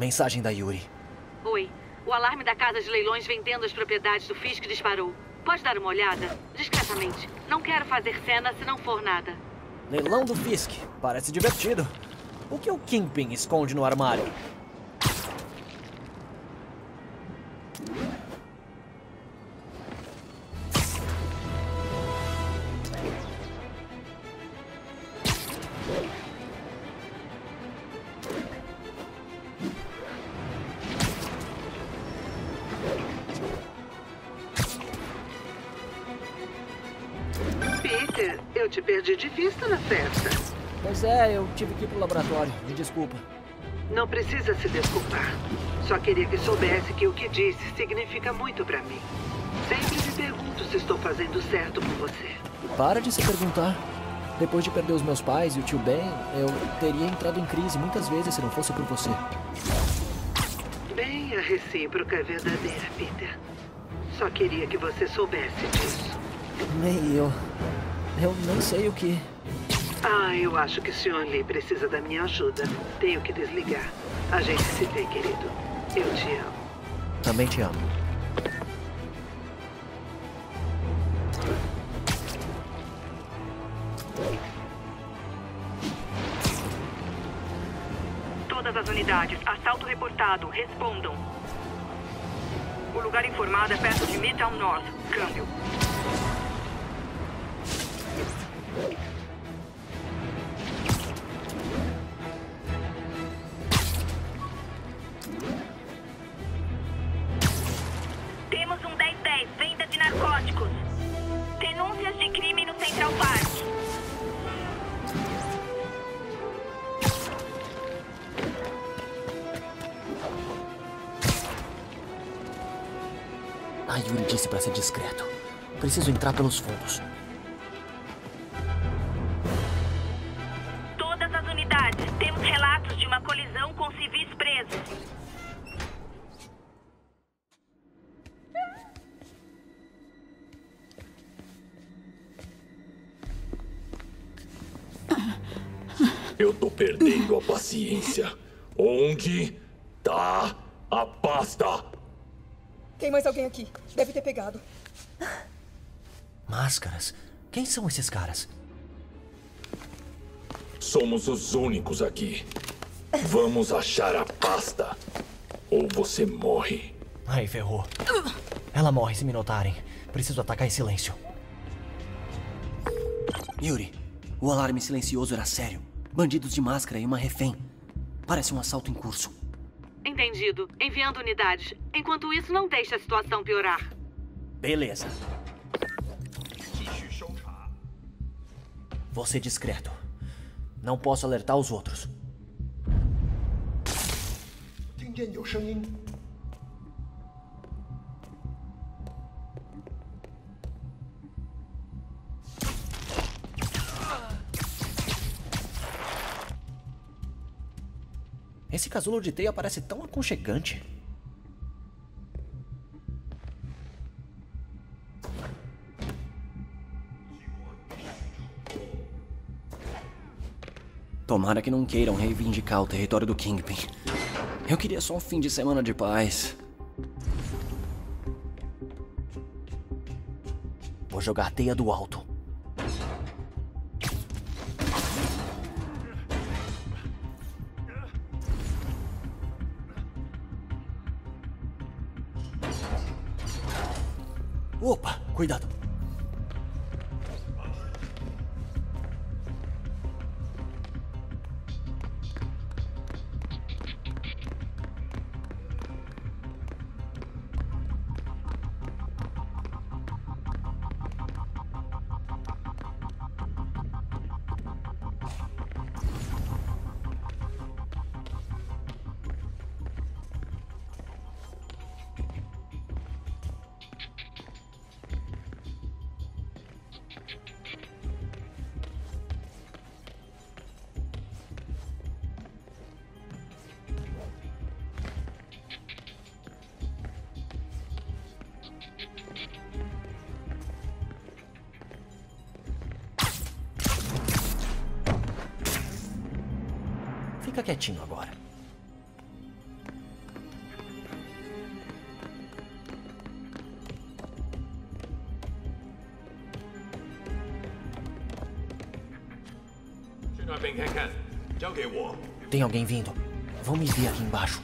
Mensagem da Yuri. Oi. O alarme da casa de leilões vendendo as propriedades do Fisk disparou. Pode dar uma olhada? Discretamente. Não quero fazer cena se não for nada. Leilão do Fisk. Parece divertido. O que o Kingpin esconde no armário? Peter, eu te perdi de vista na festa. Pois é, eu tive que ir pro laboratório. Me desculpa. Não precisa se desculpar. Só queria que soubesse que o que disse significa muito pra mim. Sempre me pergunto se estou fazendo certo por você. Para de se perguntar. Depois de perder os meus pais e o tio Ben, eu teria entrado em crise muitas vezes se não fosse por você. Bem, a recíproca é verdadeira, Peter. Só queria que você soubesse disso. Nem eu. Eu não sei o que... Ah, eu acho que o Sr. Lee precisa da minha ajuda. Tenho que desligar. A gente se vê, querido. Eu te amo. Também te amo. Todas as unidades, assalto reportado. Respondam. O lugar informado é perto de Midtown North. Câmbio. Temos um 10-10, venda de narcóticos. Denúncias de crime no Central Park. A Yuri disse pra ser discreto. Preciso entrar pelos fundos. Eu tô perdendo a paciência. Onde tá a pasta? Tem mais alguém aqui. Deve ter pegado. Máscaras? Quem são esses caras? Somos os únicos aqui. Vamos achar a pasta. Ou você morre. Aí, ferrou. Ela morre se me notarem. Preciso atacar em silêncio. Yuri, o alarme silencioso era sério. Bandidos de máscara e uma refém. Parece um assalto em curso. Entendido. Enviando unidades. Enquanto isso, não deixe a situação piorar. Beleza. Vou ser discreto. Não posso alertar os outros. Esse casulo de teia parece tão aconchegante. Tomara que não queiram reivindicar o território do Kingpin. Eu queria só um fim de semana de paz. Vou jogar teia do alto. Opa, cuidado. Fica quietinho agora. vem cá, cara. Tem alguém vindo. Vamos ver aqui embaixo.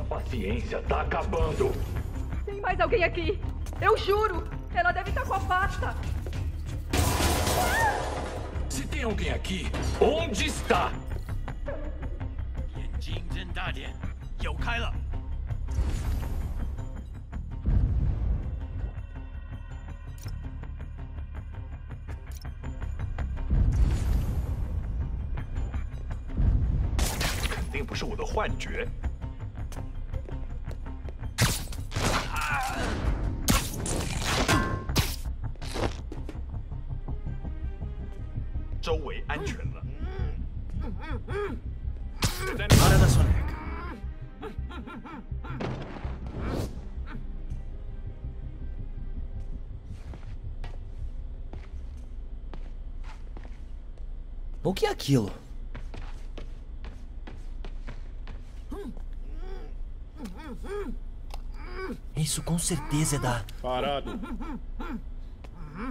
A paciência tá acabando. Tem mais alguém aqui. Eu juro. Ela deve estar com a pasta. Se tem alguém aqui, onde está? Hora da soneca. O que é aquilo? Isso com certeza é da... Parado.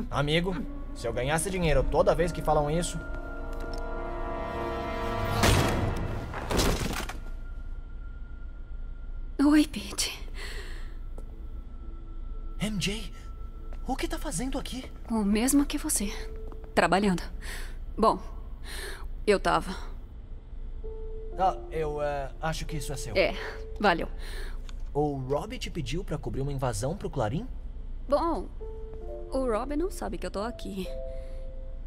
Amigo, se eu ganhasse dinheiro toda vez que falam isso... Oi, Pete. MJ, o que tá fazendo aqui? O mesmo que você. Trabalhando. Bom, eu tava... Ah, eu acho que isso é seu. É, valeu. O Rob te pediu pra cobrir uma invasão pro Clarim? Bom, o Rob não sabe que eu tô aqui.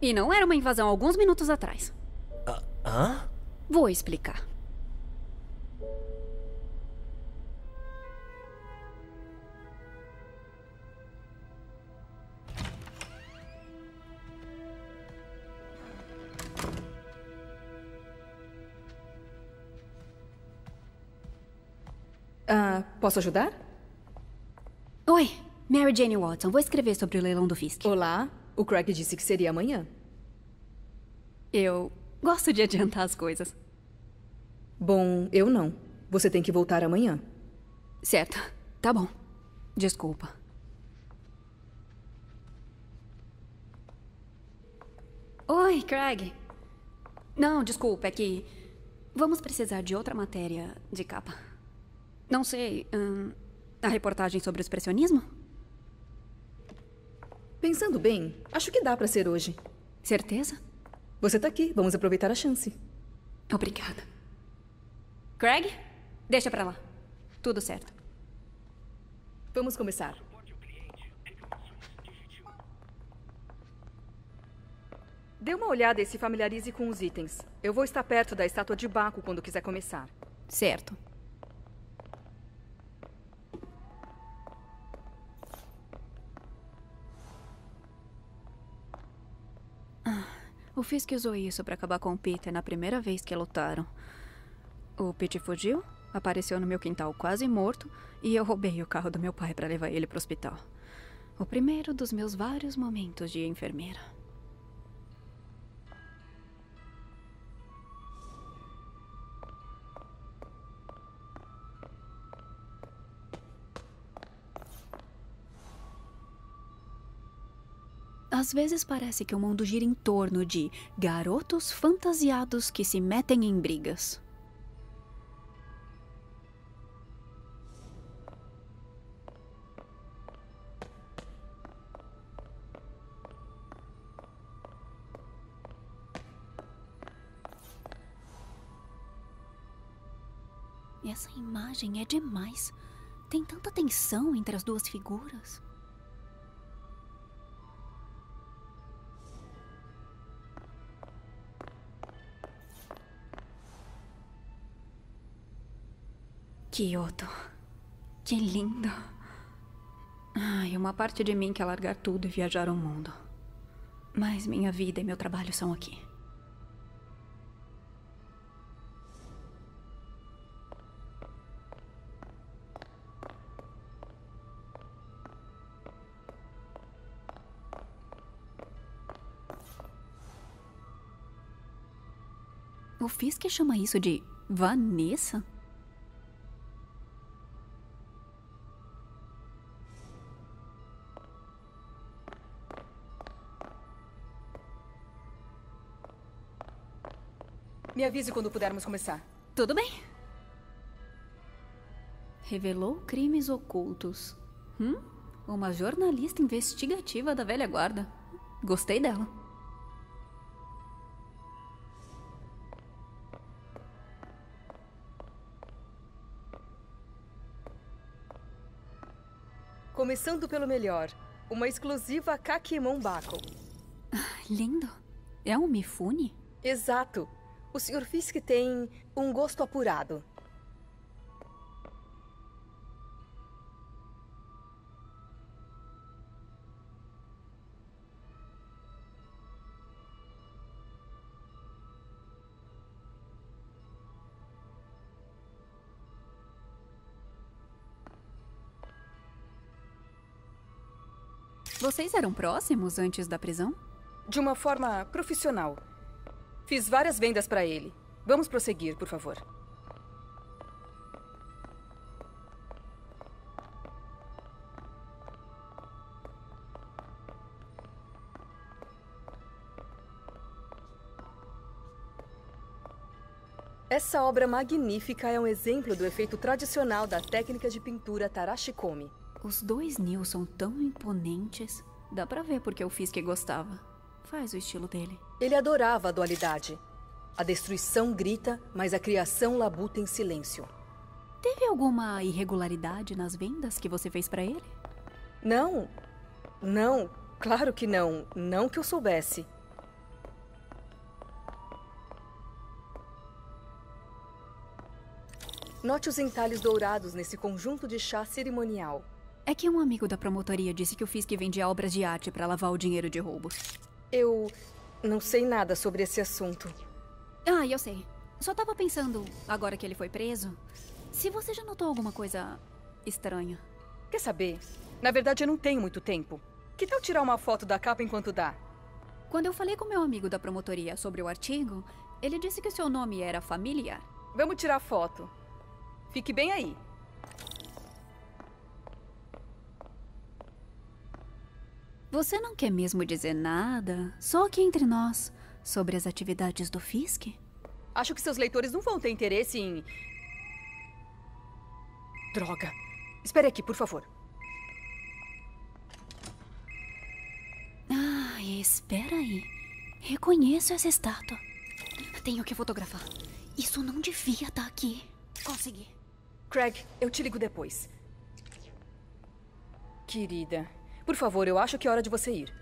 E não era uma invasão alguns minutos atrás. Hã? Vou explicar. Posso ajudar? Oi, Mary Jane Watson. Vou escrever sobre o leilão do Fisk. Olá, o Craig disse que seria amanhã. Eu gosto de adiantar as coisas. Bom, eu não. Você tem que voltar amanhã. Certo, tá bom. Desculpa. Oi, Craig. Não, desculpa, é que... Vamos precisar de outra matéria de capa. Não sei, a reportagem sobre o expressionismo? Pensando bem, acho que dá pra ser hoje. Certeza? Você tá aqui, vamos aproveitar a chance. Obrigada. Craig, deixa pra lá. Tudo certo. Vamos começar. Dê uma olhada e se familiarize com os itens. Eu vou estar perto da estátua de Baco quando quiser começar. Certo. O Fisk usou isso pra acabar com o Peter na primeira vez que lutaram. O Peter fugiu, apareceu no meu quintal quase morto, e eu roubei o carro do meu pai pra levar ele pro hospital. O primeiro dos meus vários momentos de enfermeira. Às vezes parece que o mundo gira em torno de garotos fantasiados que se metem em brigas. Essa imagem é demais. Tem tanta tensão entre as duas figuras. Kioto. Que lindo. Ai, uma parte de mim quer largar tudo e viajar ao mundo. Mas minha vida e meu trabalho são aqui. O Fisk chama isso de Vanessa? Me avise quando pudermos começar. Tudo bem. Revelou crimes ocultos. Uma jornalista investigativa da velha guarda. Gostei dela. Começando pelo melhor. Uma exclusiva Kakemon Baco. Lindo. É um Mifune? Exato. O Sr. Fisk tem um gosto apurado. Vocês eram próximos antes da prisão? De uma forma profissional. Fiz várias vendas para ele. Vamos prosseguir, por favor. Essa obra magnífica é um exemplo do efeito tradicional da técnica de pintura Tarashikomi. Os dois Nil são tão imponentes. Dá pra ver porque eu fiz que gostava. Faz o estilo dele. Ele adorava a dualidade. A destruição grita, mas a criação labuta em silêncio. Teve alguma irregularidade nas vendas que você fez pra ele? Não. Não, claro que não. Não que eu soubesse. Note os entalhes dourados nesse conjunto de chá cerimonial. É que um amigo da promotoria disse que o Fisk vendia obras de arte para lavar o dinheiro de roubos. Eu não sei nada sobre esse assunto. Ah, eu sei. Só tava pensando, agora que ele foi preso, se você já notou alguma coisa estranha. Quer saber? Na verdade, eu não tenho muito tempo. Que tal tirar uma foto da capa enquanto dá? Quando eu falei com meu amigo da promotoria sobre o artigo, ele disse que o seu nome era familiar. Vamos tirar foto. Fique bem aí. Você não quer mesmo dizer nada, só aqui entre nós, sobre as atividades do Fisk? Acho que seus leitores não vão ter interesse em... Droga! Espere aqui, por favor. Ah, espera aí. Reconheço essa estátua. Tenho que fotografar. Isso não devia estar aqui. Consegui. Craig, eu te ligo depois. Querida... Por favor, eu acho que é hora de você ir.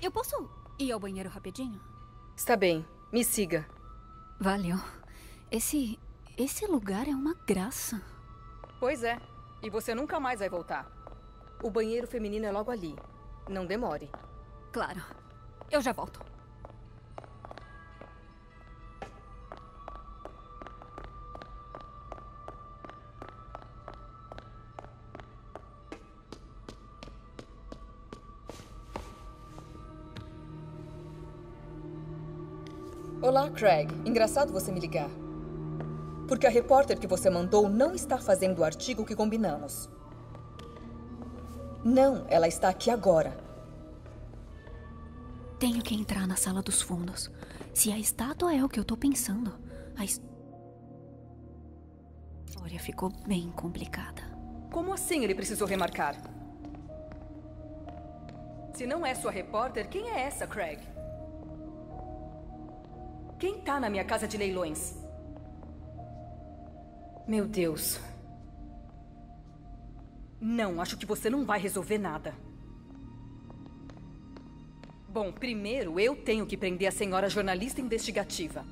Eu posso ir ao banheiro rapidinho? Está bem, me siga. Valeu. Esse lugar é uma graça. Pois é, e você nunca mais vai voltar. O banheiro feminino é logo ali. Não demore. Claro, eu já volto. Olá, Craig. Engraçado você me ligar. Porque a repórter que você mandou não está fazendo o artigo que combinamos. Não, ela está aqui agora. Tenho que entrar na sala dos fundos. Se a estátua é o que eu tô pensando, a história ficou bem complicada. Como assim ele precisou remarcar? Se não é sua repórter, quem é essa, Craig? Quem tá na minha casa de leilões? Meu Deus. Não, acho que você não vai resolver nada. Bom, primeiro eu tenho que prender a senhora jornalista investigativa.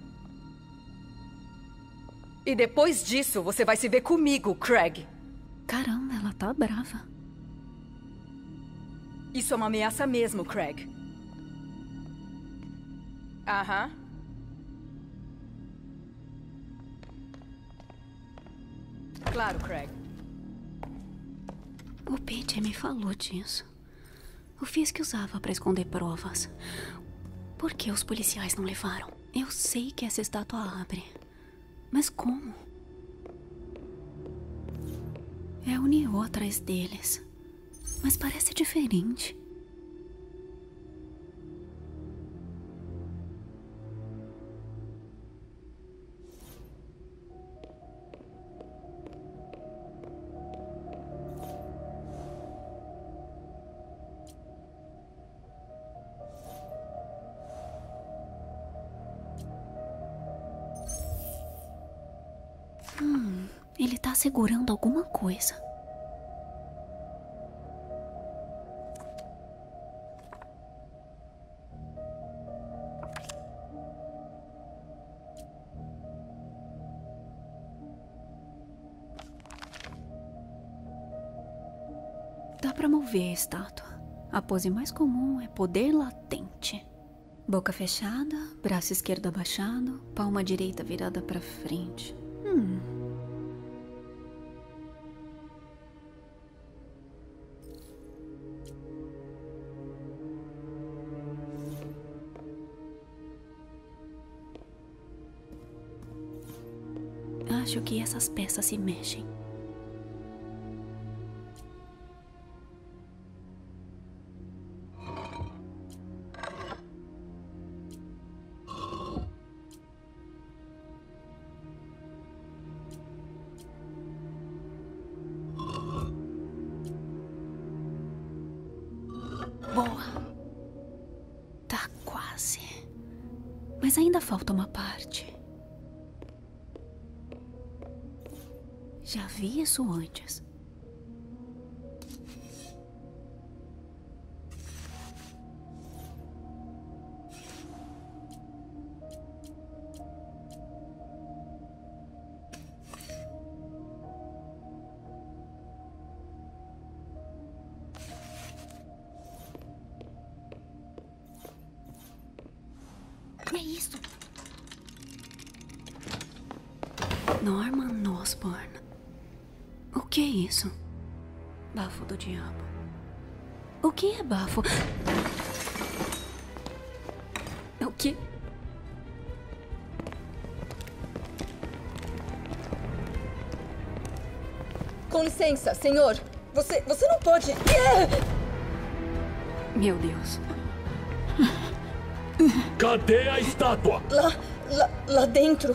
E depois disso, você vai se ver comigo, Craig. Caramba, ela tá brava. Isso é uma ameaça mesmo, Craig. Aham. Claro, Craig. O Peter me falou disso. O Fisk usava para esconder provas. Por que os policiais não levaram? Eu sei que essa estátua abre. Mas como? É o Neo atrás deles. Mas parece diferente. Ele tá segurando alguma coisa. Dá pra mover a estátua. A pose mais comum é poder latente. Boca fechada, braço esquerdo abaixado, palma direita virada pra frente. Acho que essas peças se mexem. Falta uma parte. Já vi isso antes. É isso. Norman Osborn. O que é isso? Bafo do Diabo. O que é bafo? O que? Com licença, senhor. Você não pode... Meu Deus. Cadê a estátua? Lá dentro...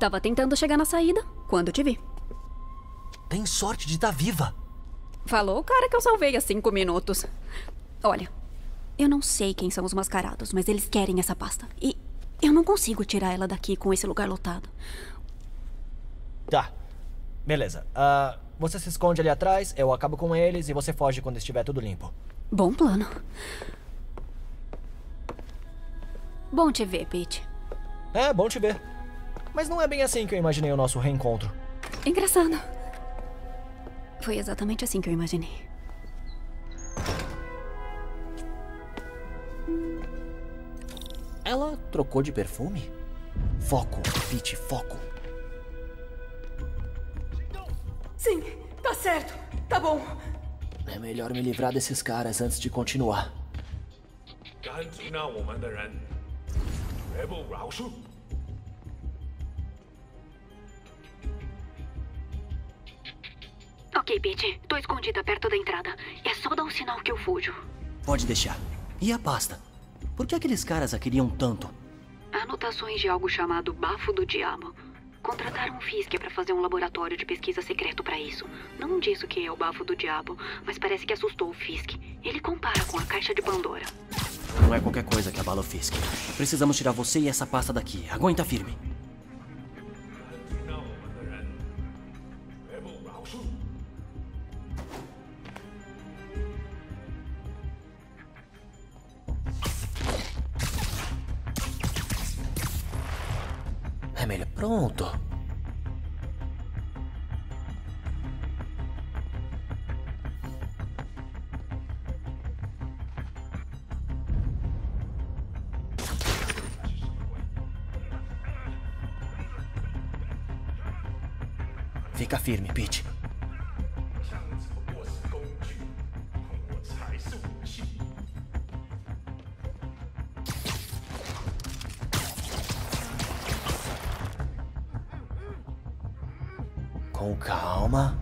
Tava tentando chegar na saída quando te vi. Tem sorte de estar viva. Falou o cara que eu salvei há 5 minutos. Olha, eu não sei quem são os mascarados, mas eles querem essa pasta. E eu não consigo tirar ela daqui com esse lugar lotado. Tá, beleza. Você se esconde ali atrás, eu acabo com eles e você foge quando estiver tudo limpo. Bom plano. Bom te ver, Pete. É, bom te ver. Mas não é bem assim que eu imaginei o nosso reencontro. Engraçado. Foi exatamente assim que eu imaginei. Ela trocou de perfume? Foco, Pete, foco. Sim, tá certo, tá bom. É melhor me livrar desses caras antes de continuar. Ok, Pete, tô escondida perto da entrada. É só dar um sinal que eu fujo. Pode deixar. E a pasta? Por que aqueles caras a queriam tanto? Anotações de algo chamado Bafo do Diabo. Contrataram um Fisk para fazer um laboratório de pesquisa secreto para isso. Não diz o que é o Bafo do Diabo, mas parece que assustou o Fisk. Ele compara com a caixa de Pandora. Não é qualquer coisa que abala o Fisk. Precisamos tirar você e essa pasta daqui. Aguenta firme. Pronto. Fica firme, Pete. Calma.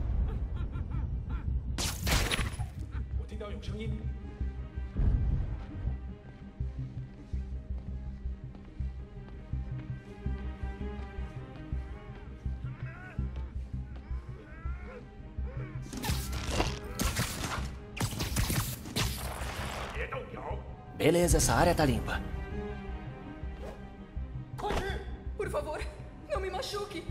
Beleza, essa área tá limpa. Por favor, não me machuque.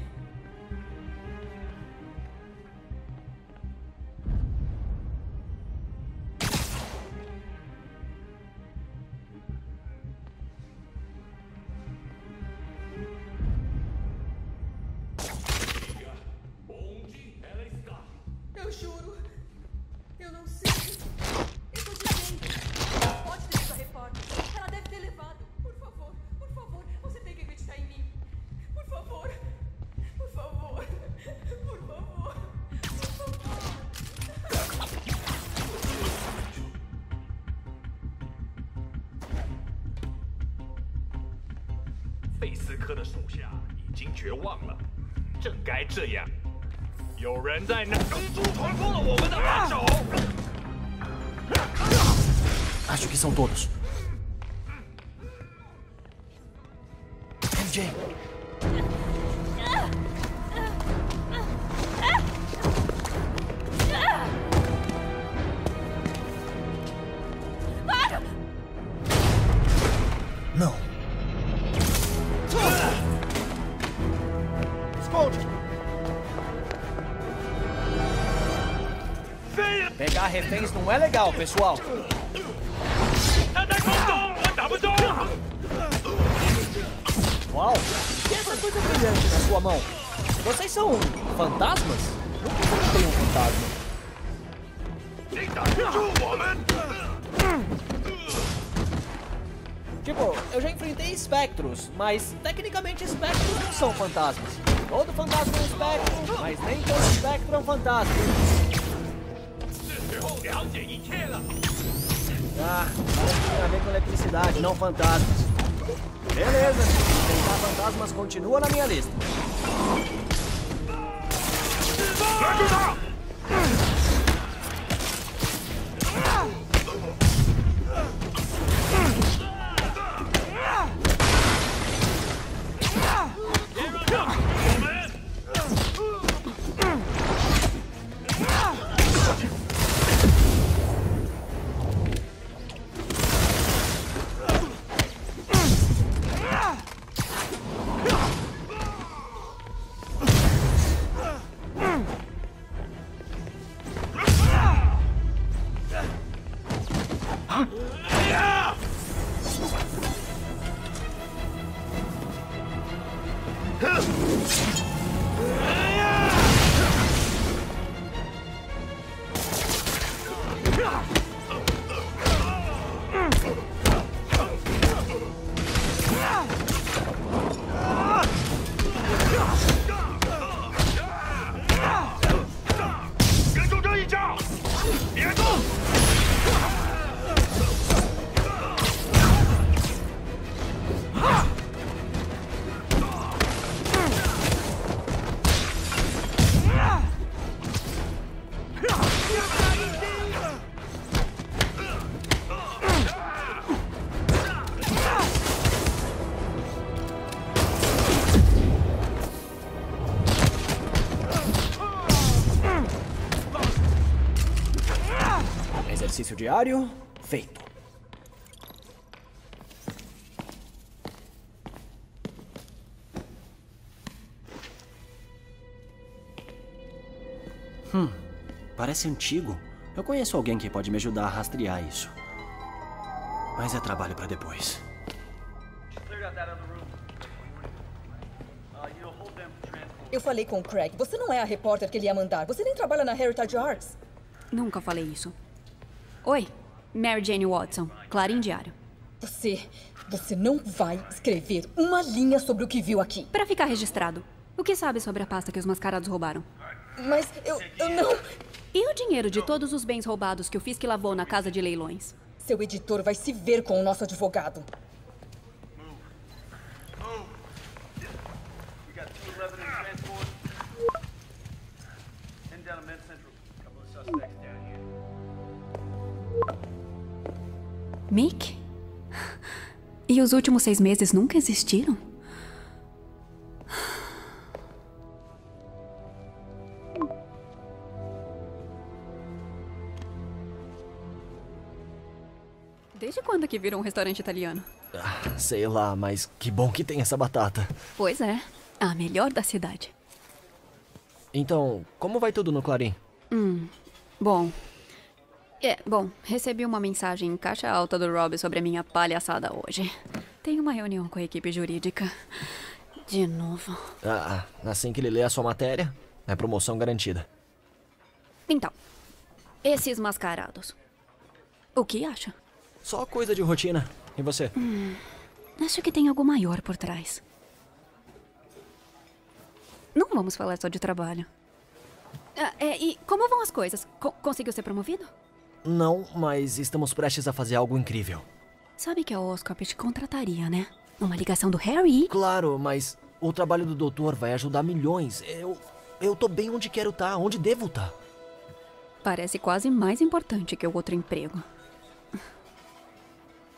Acho que são todos. MJ. Para! Não. Pegar reféns não é legal, pessoal. Uau! Que essa coisa brilhante na sua mão? Vocês são fantasmas? Nunca tem um fantasma. Tipo, eu já enfrentei espectros, mas tecnicamente espectros não são fantasmas. Todo fantasma é um espectro, mas nem todo espectro é um fantasma. Ah, tem a ver com eletricidade, não fantasmas. Beleza, tentar fantasmas continua na minha lista. Diário feito. Parece antigo. Eu conheço alguém que pode me ajudar a rastrear isso. Mas é trabalho para depois. Eu falei com o Craig. Você não é a repórter que ele ia mandar. Você nem trabalha na Heritage Arts. Nunca falei isso. Oi, Mary Jane Watson, Clarim Diário. Você não vai escrever uma linha sobre o que viu aqui. Para ficar registrado, o que sabe sobre a pasta que os mascarados roubaram? Mas eu não... E o dinheiro de todos os bens roubados que o Fisk lavou na casa de leilões? Seu editor vai se ver com o nosso advogado. Mick? E os últimos 6 meses nunca existiram? Desde quando que virou um restaurante italiano? Ah, sei lá, mas que bom que tem essa batata. Pois é, a melhor da cidade. Então, como vai tudo no Clarim? Bom... Bom, recebi uma mensagem em caixa alta do Rob sobre a minha palhaçada hoje. Tem uma reunião com a equipe jurídica. De novo. Ah, assim que ele lê a sua matéria, é promoção garantida. Então, esses mascarados. O que acha? Só coisa de rotina. E você? Acho que tem algo maior por trás. Não vamos falar só de trabalho. E como vão as coisas? Conseguiu ser promovido? Não, mas estamos prestes a fazer algo incrível. Sabe que a Oscorp te contrataria, né? Uma ligação do Harry? Claro, mas o trabalho do doutor vai ajudar milhões. Eu tô bem onde quero estar, onde devo estar. Parece quase mais importante que o outro emprego.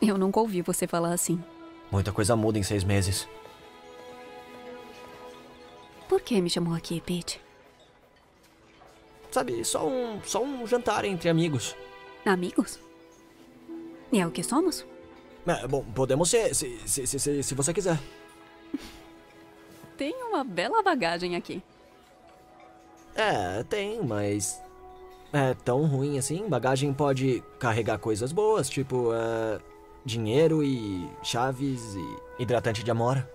Eu nunca ouvi você falar assim. Muita coisa muda em 6 meses. Por que me chamou aqui, Pete? Sabe, só um jantar entre amigos. Amigos? E é o que somos? Bom, podemos ser, se você quiser. Tem uma bela bagagem aqui. Tem, mas... é tão ruim assim. Bagagem pode carregar coisas boas, tipo... dinheiro e chaves e hidratante de amora.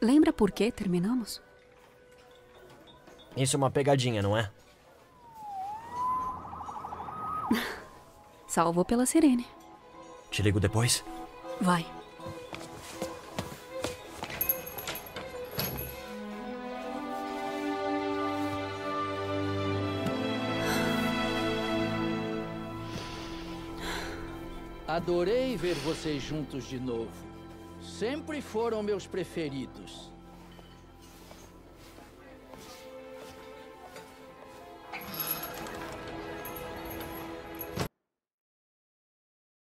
Lembra por que terminamos? Isso é uma pegadinha, não é? Salvo pela Sirene. Te ligo depois? Vai. Adorei ver vocês juntos de novo. Sempre foram meus preferidos.